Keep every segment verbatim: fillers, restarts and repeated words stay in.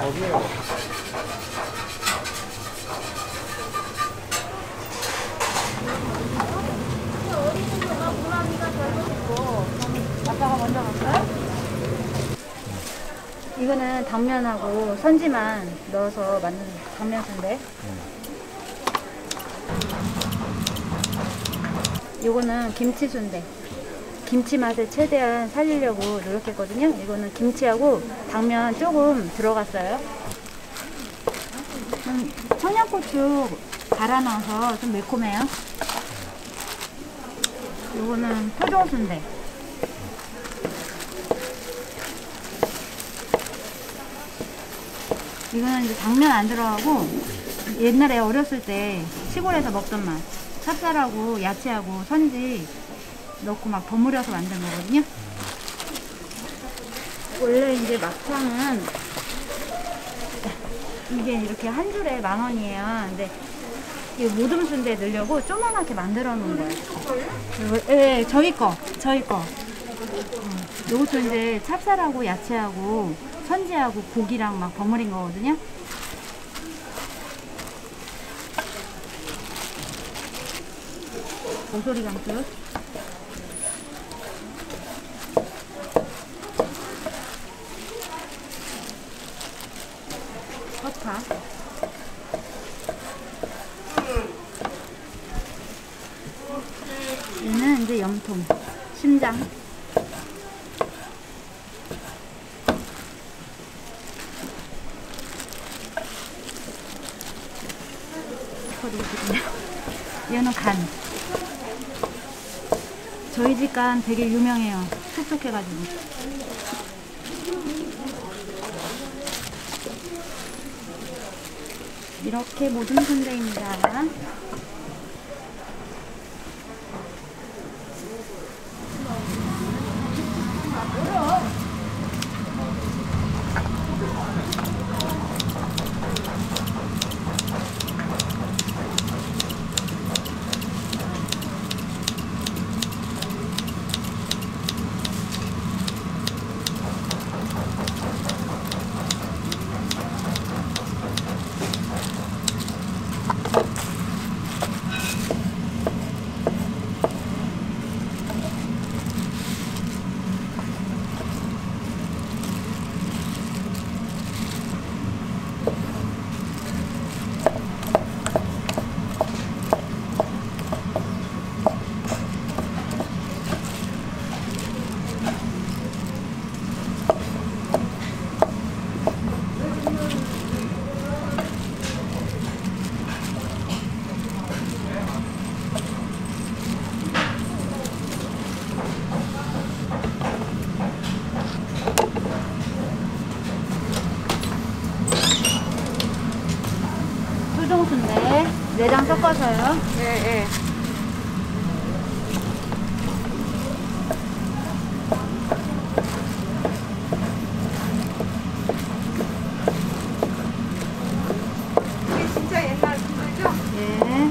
어디에요? 어디서 보람이가 잘못했고 아빠가 먼저 갈까요? 이거는 당면하고 선지만 넣어서 만든 당면순대. 요거는 김치순대. 김치 맛을 최대한 살리려고 노력했거든요. 이거는 김치하고 당면 조금 들어갔어요. 청양고추 갈아 넣어서 좀 매콤해요. 이거는 토종순대. 이거는 이제 당면 안 들어가고 옛날에 어렸을 때 시골에서 먹던 맛. 찹쌀하고 야채하고 선지 넣고 막 버무려서 만든 거거든요. 원래 이제 막창은 이게 이렇게 한 줄에 만 원이에요. 근데 이 모듬 순대 넣으려고 조그맣게 만들어 놓은 거예요. 예, 네, 저희 거, 저희 거. 요것도 이제 찹쌀하고 야채하고 선지하고 고기랑 막 버무린 거거든요. 고소리 감귤. 허파. 얘는 이제 염통, 심장. 얘는 간. 저희 집 간 되게 유명해요. 촉촉해가지고. 이렇게 모든 순대입니다. 내장 섞어서요? 예, 예. 이게 진짜 옛날 국물이죠? 예.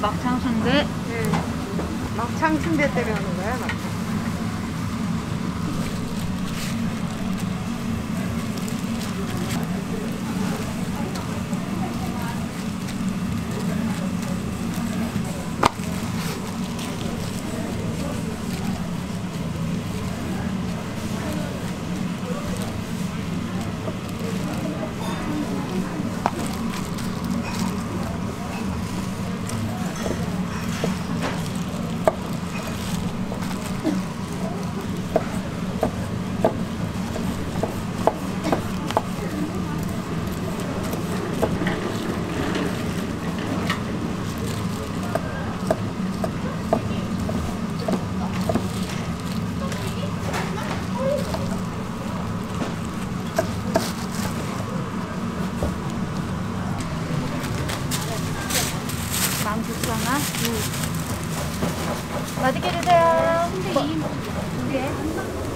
막창 순대? 네. 막창 순대 때문에 하는 거야, 막창. 하나, 둘. 맛있게 드세요. 근데 이, 두 개.